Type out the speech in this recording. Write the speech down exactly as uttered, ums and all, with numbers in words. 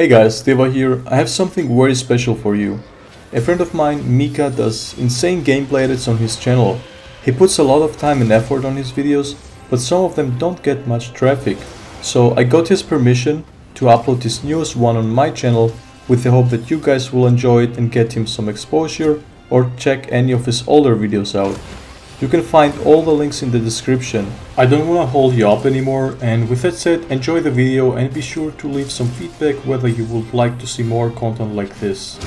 Hey guys, Teva here. I have something very special for you. A friend of mine, Mika, does insane gameplay edits on his channel. He puts a lot of time and effort on his videos, but some of them don't get much traffic. So I got his permission to upload his newest one on my channel with the hope that you guys will enjoy it and get him some exposure or check any of his older videos out. You can find all the links in the description. I don't want to hold you up anymore, and with that said, enjoy the video and be sure to leave some feedback whether you would like to see more content like this.